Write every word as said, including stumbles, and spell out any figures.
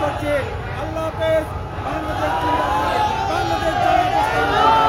Bangladesh, Bangladesh, Bangladesh,